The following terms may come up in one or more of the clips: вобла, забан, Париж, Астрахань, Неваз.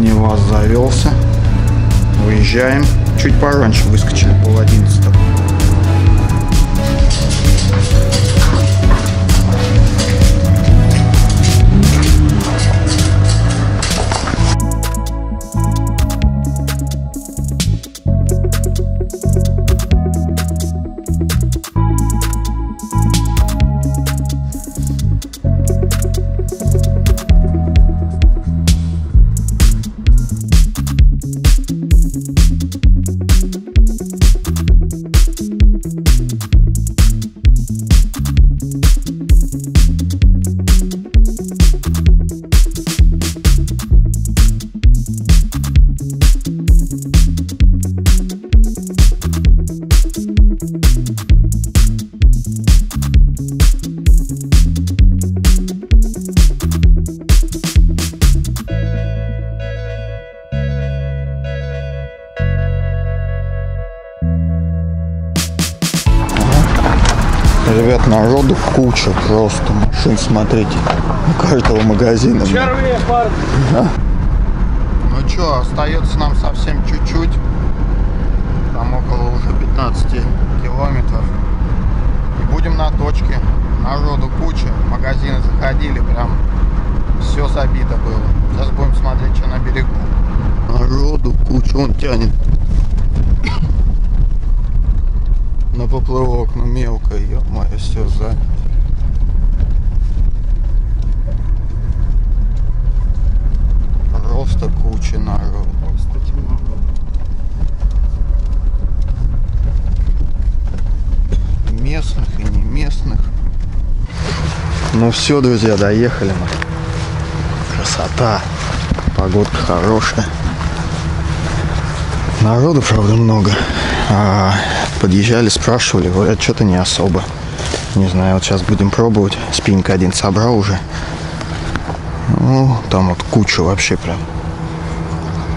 Неваз завелся. Выезжаем. Чуть пораньше выскочили, 10:30. Ребят, народу куча просто. Машин, смотрите, у каждого магазина. Червей, парни. Да. Ну что, остается нам совсем чуть-чуть. Там около уже 15 километров. И будем на точке. Народу куча. Магазины заходили, прям все забито было. Сейчас будем смотреть, что на берегу. Народу куча, он тянет. На поплывок, ну мелко, ё-моё, все занято. Просто куча народу. Местных и не местных. Ну все, друзья, доехали мы. Красота. Погодка хорошая. Народу, правда, много. Подъезжали, спрашивали, говорят, что-то не особо. Не знаю, вот сейчас будем пробовать. Спиннинг один собрал уже. Ну, там вот куча вообще прям.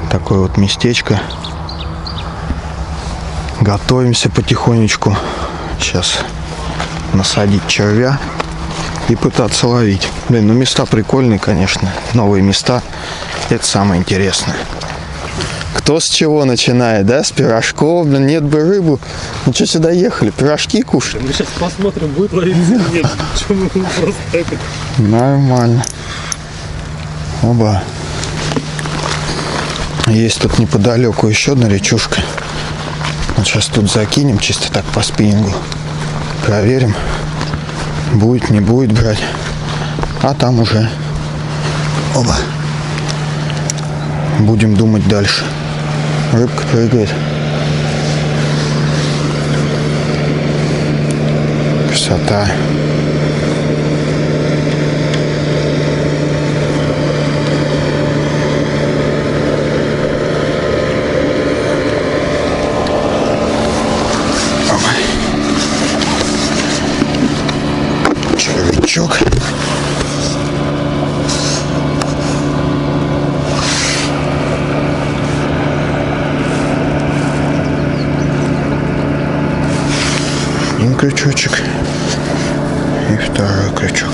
Такое вот местечко. Готовимся потихонечку. Сейчас насадить червя и пытаться ловить. Блин, ну места прикольные, конечно. Новые места. Это самое интересное. Кто с чего начинает, да? С пирожков, блин, нет бы рыбу. Ну что сюда ехали? Пирожки кушать? Мы сейчас посмотрим, будет ловить или нет. Почему просто так? Нормально. Оба. Есть тут неподалеку еще одна речушка. Вот сейчас тут закинем, чисто так по спиннингу. Проверим. Будет, не будет брать. А там уже. Оба. Будем думать дальше. Рыбка прыгает. Красота. Червячок. Один крючочек и второй крючок.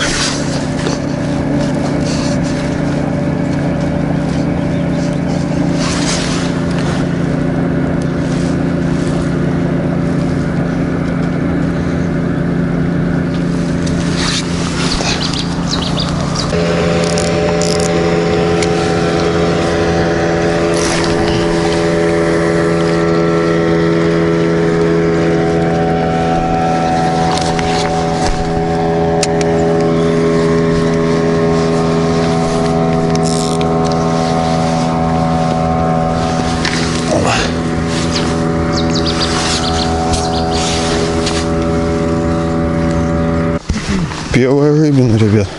Белая рыбина, ребят.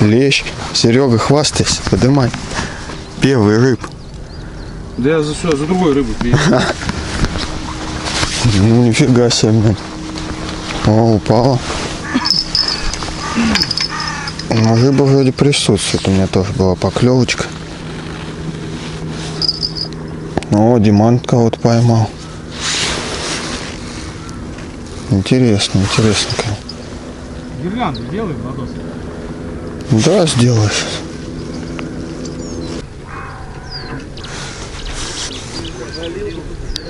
Лещ. Серега, хвастайся, подымай. Первый рыб. Да я за другой рыбу приехал. Ну нифига себе, блин. О, упала. Но рыба вроде присутствует. У меня тоже была поклевочка. О, Диман кого-то поймал. Интересно, интересно. Гирлянду делаем, Владос? Да, сделаешь.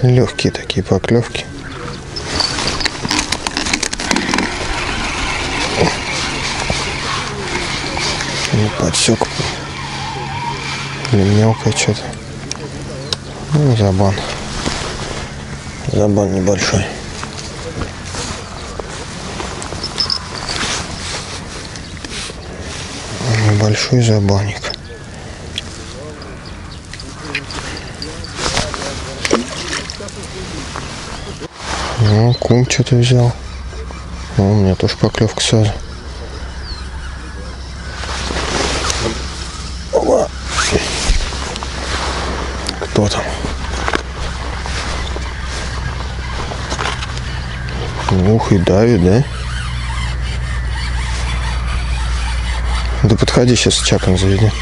легкие такие поклевки. Подсек или мелкое что-то. Ну, забан. Забан небольшой. Небольшой забаник. Ну, кум что-то взял. Ну, у меня тоже поклевка сразу. Кто там? Ух, и давит, да? Да подходи, сейчас чаком заведи.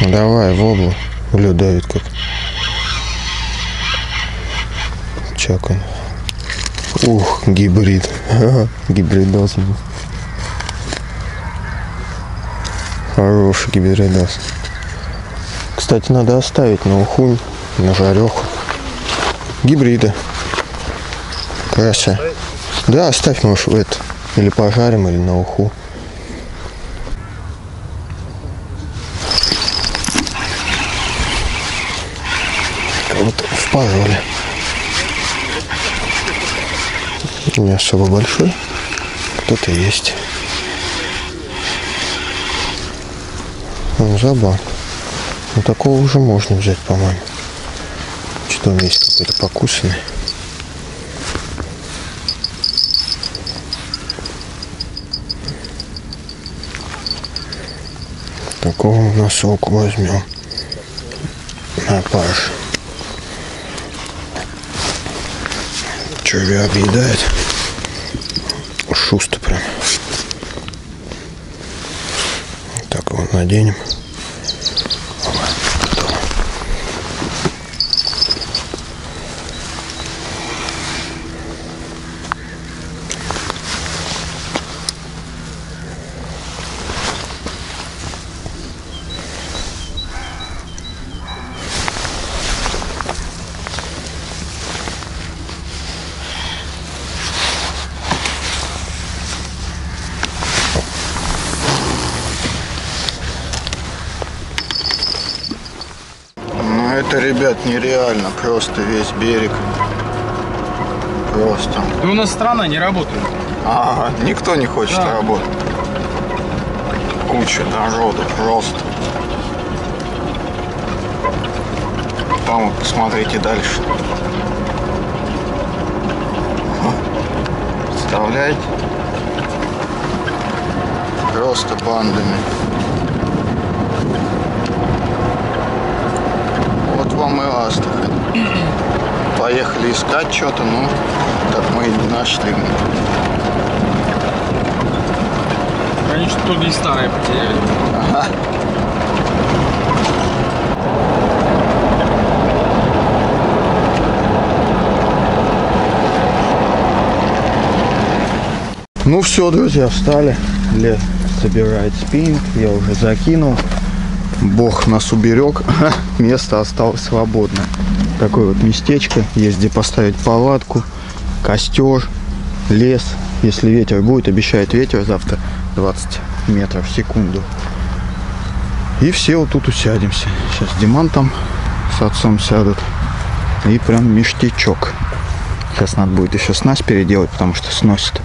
Давай, воблу. Бля, давит как. Чаком. Ух, гибрид. Гибрид должен был. Хороший гибридос. Кстати, надо оставить на ухунь, на жареху. Гибрида. Краса. Да, оставь, может, это. Или пожарим, или на уху. Как будто в пожаре. Не особо большой. Кто-то есть. Забан. Но такого уже можно взять, по-моему. Что он есть какой-то покусанный. Такого в носок возьмем. На парш. Червя объедает. Шусто прям. Так вот наденем. Это, ребят, нереально, просто весь берег, просто. Да у нас страна не работает. Ага, никто не хочет, да, работать. Куча народу, просто. Там вот посмотрите дальше. Представляете? Просто бандами. Вам и Астрахань. Поехали искать что-то, ну так мы и нашли. Конечно, только и старые потеряли. Ага. Ну все, друзья, встали. Лес собирает спиннинг, я уже закинул. Бог нас уберег, место осталось свободно. Такое вот местечко, есть где поставить палатку, костер, лес. Если ветер будет, обещает ветер завтра 20 метров в секунду. И все вот тут усядемся. Сейчас Диман там с отцом сядут. И прям миштячок. Сейчас надо будет еще снасть переделать, потому что сносит.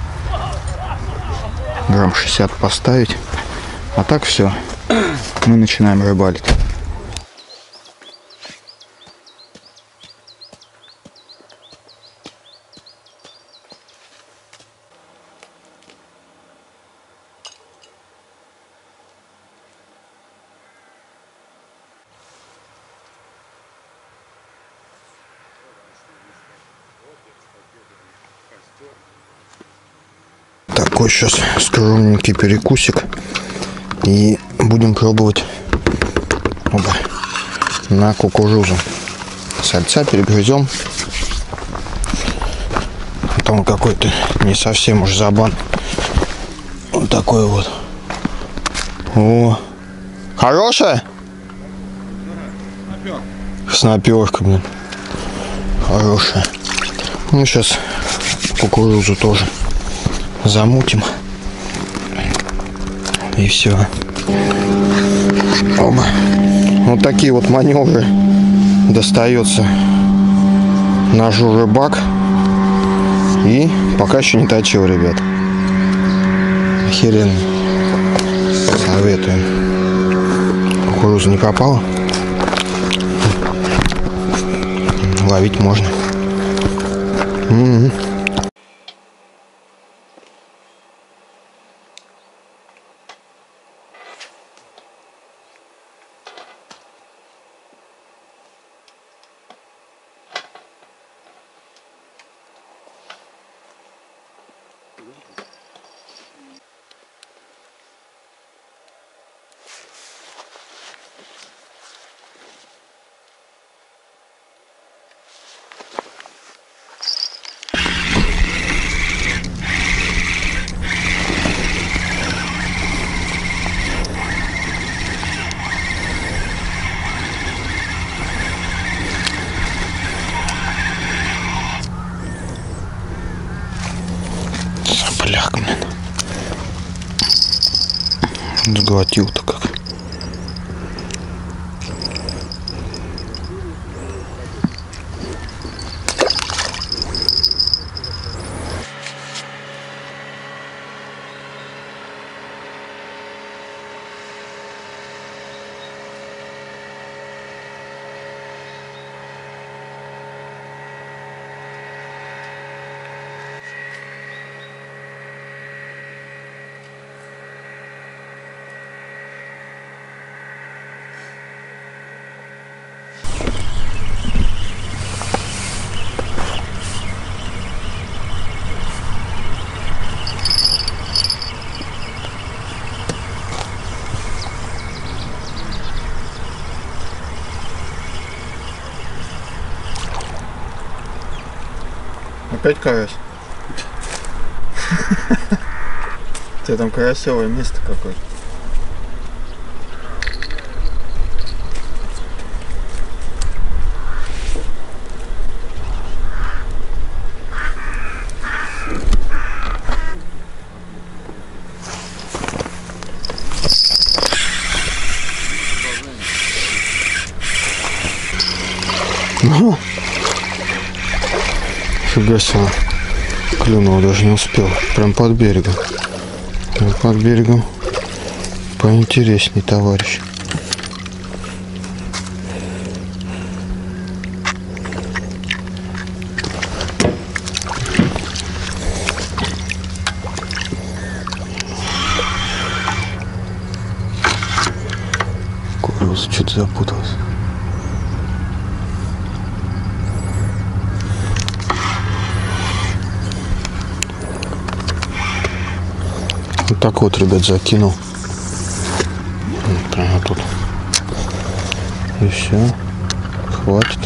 Грамм 60 поставить. А так все. Мы начинаем рыбалить. Такой сейчас скромненький перекусик. И будем пробовать. Опа. На кукурузу. Сальца перегрызем. Там какой-то не совсем уж забан. Вот такой вот. О. Хорошая? Снапёрка, блин. Хорошая. Ну, сейчас кукурузу тоже замутим. И все. Оба. Вот такие вот маневры достается ножу рыбак. И пока еще не точил, ребят. Охеренно. Советуем. Кукуруза не попала. Ловить можно. Сглотил-то как. Опять карась? Ты там карасевое место какое-то. Фига себе, клюнул, даже не успел. Прям под берегом. Прям под берегом поинтересней, товарищ. Курился, что-то запутался. Так вот, ребят, закинул. Прямо тут. И все. Хватит.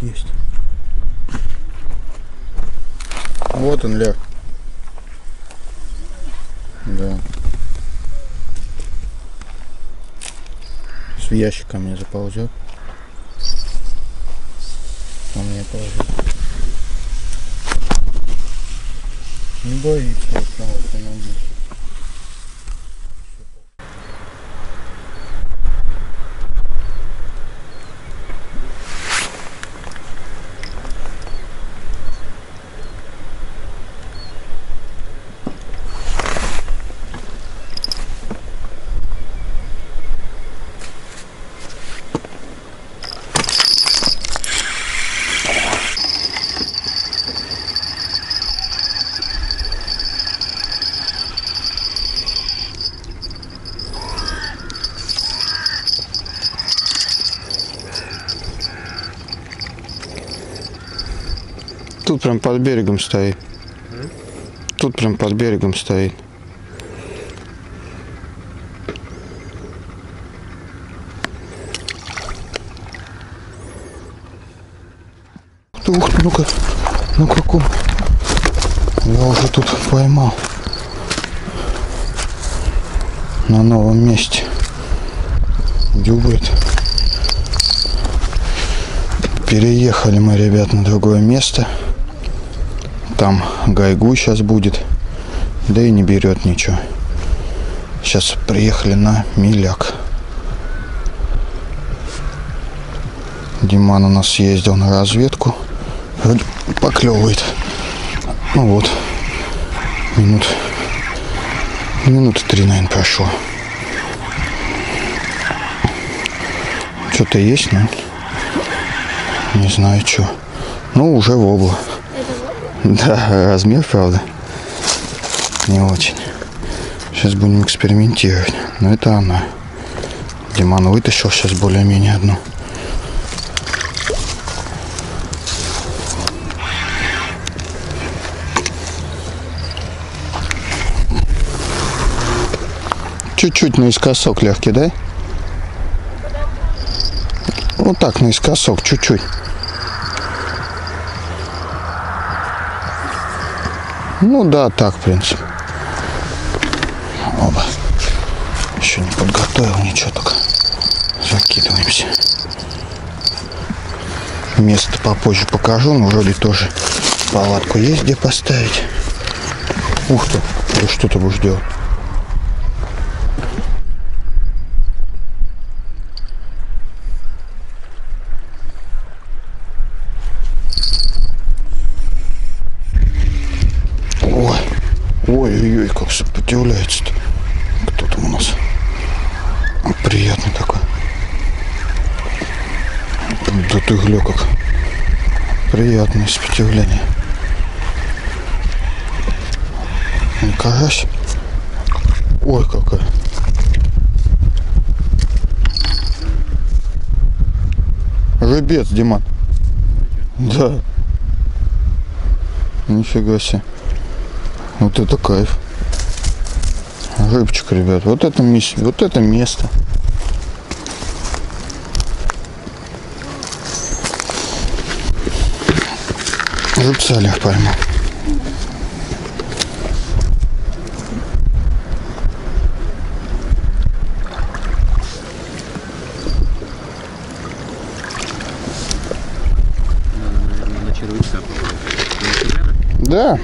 Есть. Вот он, ляг. Да. С ящиком мне заползет. Он мне ползет. Не боится, что он помогает. Тут прям под берегом стоит. Тут прям под берегом стоит. Ух ты, ну-ка, ну-ка, я уже тут поймал на новом месте. Дюбает. Переехали мы, ребят, на другое место. Там гайгу сейчас будет, да и не берет ничего. Сейчас приехали на миляк. Диман у нас ездил на разведку. Вроде поклевывает. Ну вот, минуты 3, наверное, прошло. Что-то есть, но не знаю, что. Ну, уже вобла. Да, размер, правда, не очень. Сейчас будем экспериментировать. Но это она. Диман вытащил сейчас более-менее одну. Чуть-чуть наискосок легкий, да? Вот так наискосок, чуть-чуть. Ну да, так, в принципе. Оба. Еще не подготовил ничего, так закидываемся. Место попозже покажу, но вроде тоже палатку есть где поставить. Ух ты, да что ты будешь делать? Ой-ой-ой, как сопротивляется-то. Кто там у нас? Приятный такой. Да ты гля как. Приятное сопротивление. Не карась. Ой, какая. Рыбец, Диман. Да. Нифига себе. Вот это кайф. Рыбчик, ребят. Вот это место. Рыбца Олег поймал. Да.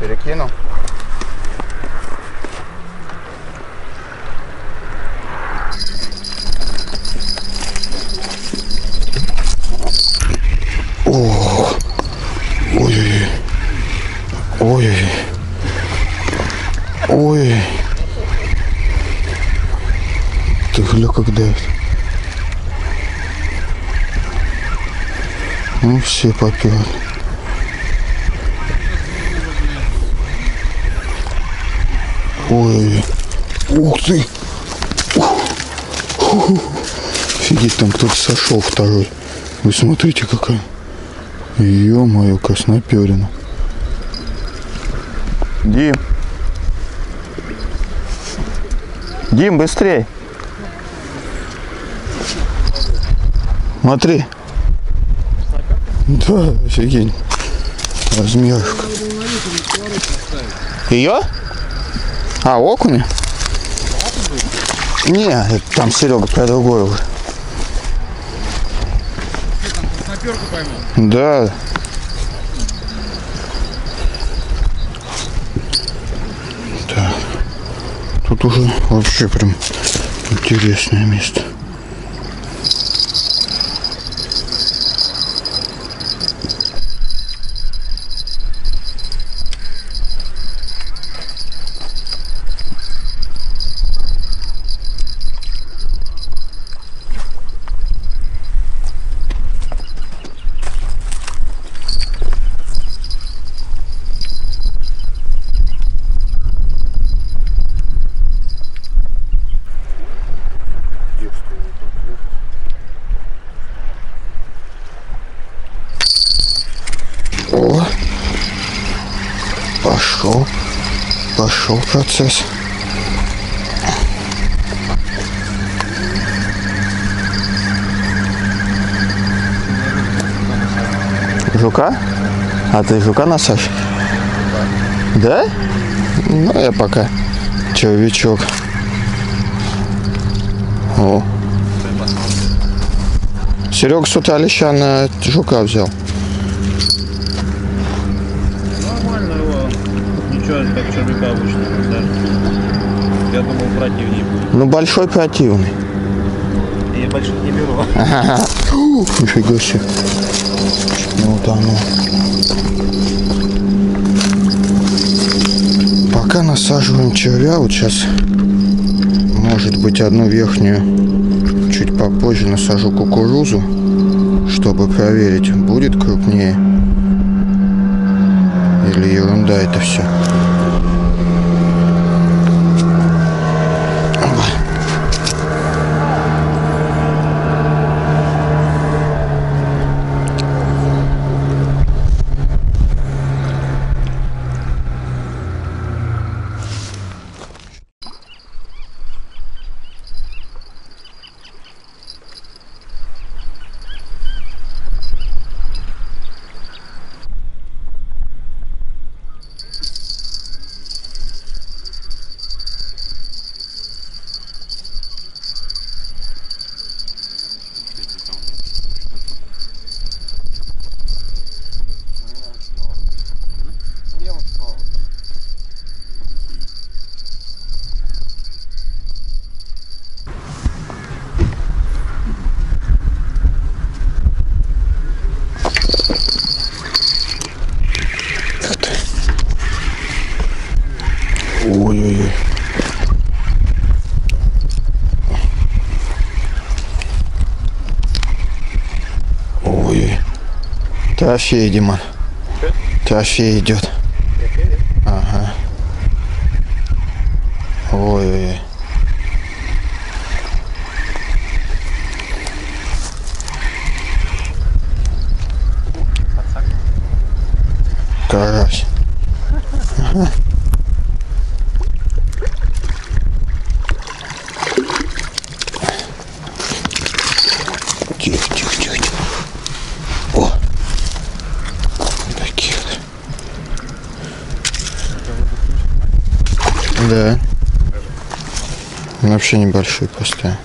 Перекину. Ох, ой-ой-ой, ой-ой-ой, ой-ой-ой, ты гля как давит. Ну все попёрли. Ой, ух ты! Офигеть, там кто-то сошел второй. Вы смотрите, какая. Ё-моё, красноперина. Дим. Дим, быстрей. Смотри. Да, офигеть. Размерка. Ее? А, окуня? Не, это там Серега про другое уже. Да. Так. Тут уже вообще прям интересное место. пошел процесс. Жука? А ты жука насажь? Да? Ну я пока червячок. О. Серега с утра леща на жука взял. Нормально его. Ничего, как червяка обычно. Да? Я думал, противнее будет. Ну большой противный. Я больших не беру. Нифига себе. Ну вот оно. Пока насаживаем червя, вот сейчас, может быть, одну верхнюю чуть попозже насажу кукурузу, чтобы проверить, будет крупнее или ерунда это все. Ой-ой-ой. Ой-ой. Трофей, Диман. Трофей идет. Ага. Ой-ой-ой. Карась. Ага. Да. Вообще небольшой просто.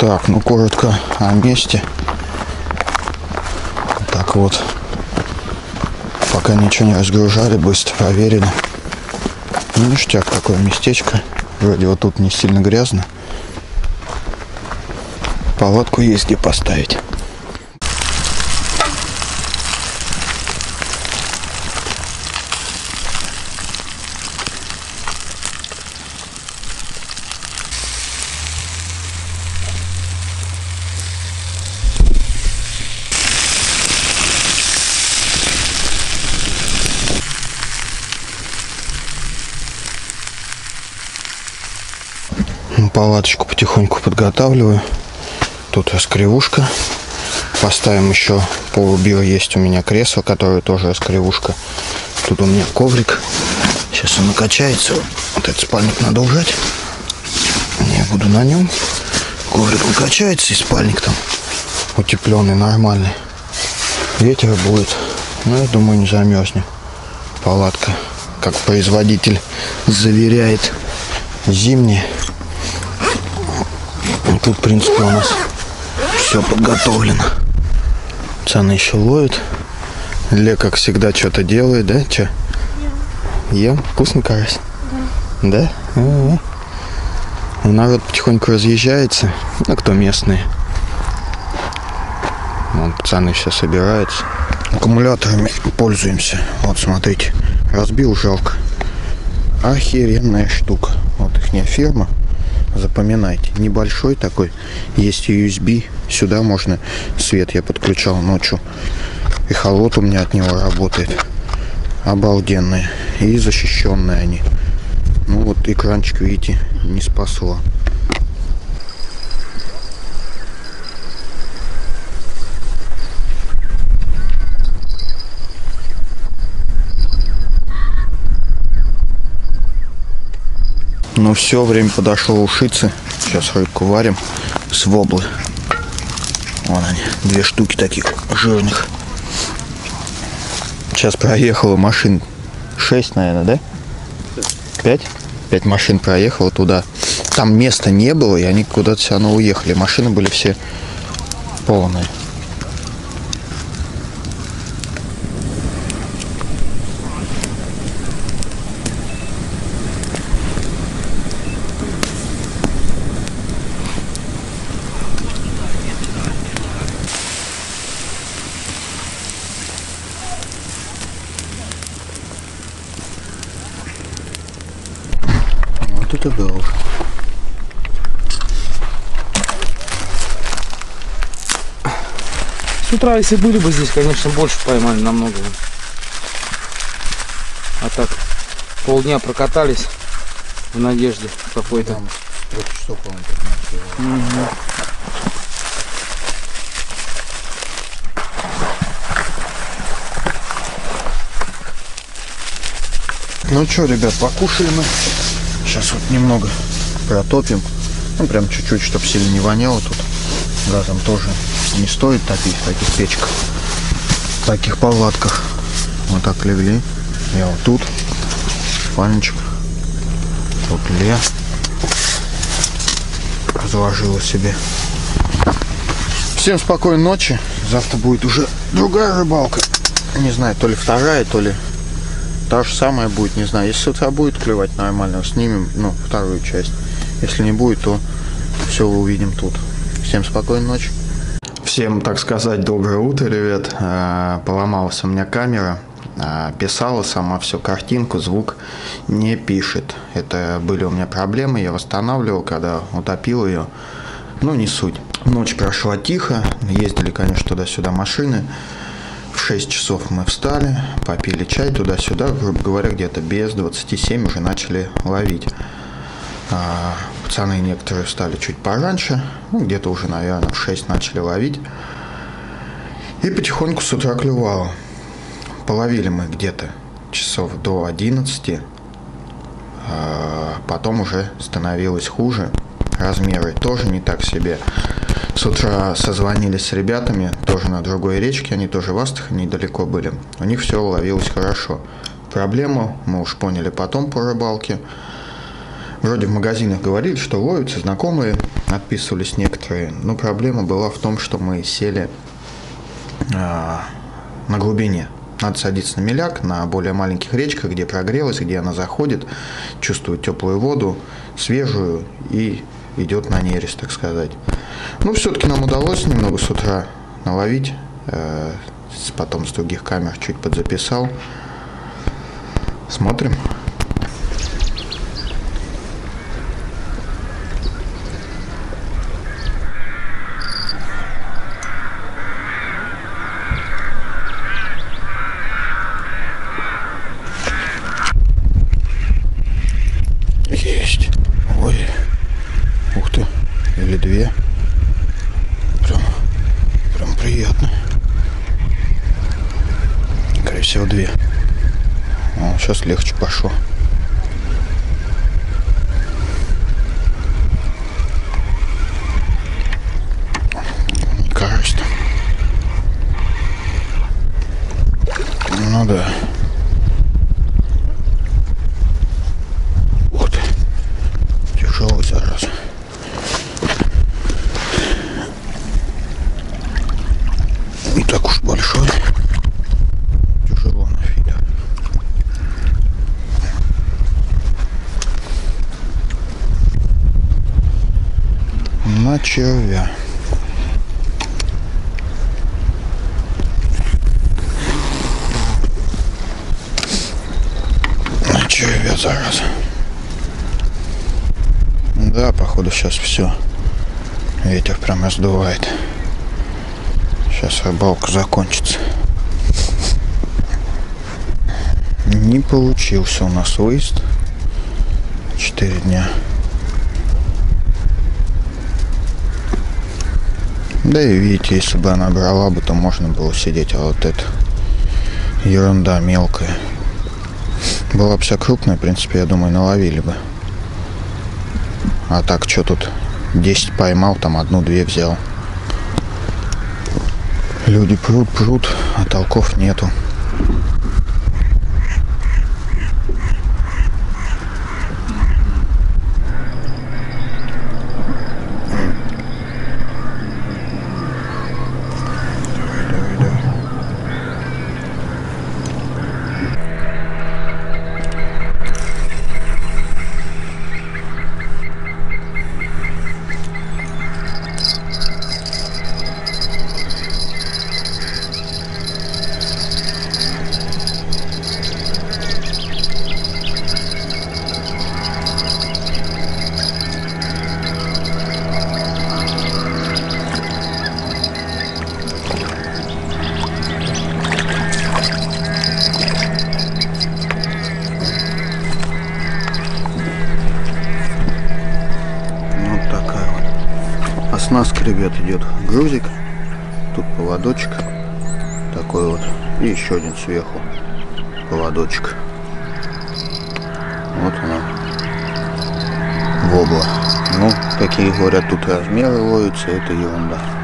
Так, ну коротко о месте. Так вот, пока ничего не разгружали, быстро проверили. Ну, ништяк, такое местечко. Вроде вот тут не сильно грязно. Палатку есть где поставить. Палаточку потихоньку подготавливаю. Тут раскривушка. Поставим еще полубио. Есть у меня кресло, которое тоже раскривушка. Тут у меня коврик. Сейчас он накачается. Вот этот спальник надо убрать. Я буду на нем. Коврик накачается, и спальник там утепленный, нормальный. Ветер будет. Но я думаю, не замерзнет. Палатка, как производитель заверяет, зимняя. Тут, в принципе, у нас все подготовлено. Цаны еще ловит. Ле, как всегда, что-то делает, да? Че? Ем. Вкусный карась? Да. Да? У народ потихоньку разъезжается. Ну, кто местные. Вот, цаны все собираются. Аккумуляторами пользуемся. Вот, смотрите. Разбил, жалко. Охеренная штука. Вот ихняя фирма. Запоминайте. Небольшой такой. Есть USB. Сюда можно. Свет я подключал ночью. И холод у меня от него работает. Обалденные. И защищенные они. Ну вот экранчик, видите, не спасло. Ну все, время подошло ушицы. Сейчас рыбку варим с воблы. Вон они, две штуки таких жирных. Сейчас проехала машин 6, наверное, да? 5? 5 машин проехала туда. Там места не было, и они куда-то все равно уехали. Машины были все полные. Это было уже. С утра, если были бы здесь, конечно, больше поймали намного. А так полдня прокатались в надежде какой-то. Там вот что, по-моему, 15 было. Ну что, ребят, покушали мы. Сейчас вот немного протопим, ну прям чуть-чуть, чтобы сильно не воняло тут. Газом тоже не стоит топить в таких печках, в таких палатках. Вот так легли. Я вот тут, спальничек, тут Лея разложила себе. Всем спокойной ночи, завтра будет уже другая рыбалка. Не знаю, то ли вторая, то ли... Та же самая будет, не знаю. Если с утра будет клевать нормально, снимем, ну, вторую часть. Если не будет, то все увидим тут. Всем спокойной ночи. Всем, так сказать, доброе утро, ребят. Поломалась у меня камера. Писала сама всю картинку, звук не пишет. Это были у меня проблемы, я восстанавливал, когда утопил ее. Ну, не суть. Ночь прошла тихо. Ездили, конечно, туда-сюда машины. В 6 часов мы встали, попили чай туда-сюда, грубо говоря, где-то без 27 уже начали ловить. Пацаны некоторые встали чуть пораньше, ну, где-то уже, наверное, в 6 начали ловить. И потихоньку с утра клевало. Половили мы где-то часов до 11, потом уже становилось хуже, размеры тоже не так себе. С утра созвонились с ребятами, тоже на другой речке, они тоже в Астрахани недалеко были. У них все ловилось хорошо. Проблему мы уж поняли потом по рыбалке. Вроде в магазинах говорили, что ловятся, знакомые, отписывались некоторые. Но проблема была в том, что мы сели на глубине. Надо садиться на меляк, на более маленьких речках, где прогрелась, где она заходит, чувствует теплую воду, свежую и... идет на нерест, так сказать. Ну, все-таки нам удалось немного с утра наловить. Потом с других камер чуть подзаписал. Смотрим. Есть. Ой. Ух ты, или две. Прям приятно. Скорее всего, две. О, сейчас легче пошло. Не кажется. Ну да. Ух ты. Тяжелый, зараза. Большой. Тяжело на фидер. На червя. На червя Вот зараза. Да, походу сейчас все. Ветер прямо сдувает. Сейчас рыбалка закончится. Не получился у нас выезд. 4 дня. Да и видите, если бы она брала бы, то можно было сидеть, а вот это ерунда мелкая. Была бы вся крупная, в принципе, я думаю, наловили бы. А так, что тут 10 поймал, там одну-две взял. Люди прут, а толков нету. У нас, ребят, идет грузик, тут поводочек такой вот, и еще один сверху поводочек. Вот она, вобла. Ну, какие говорят, тут размеры ловятся, это ерунда.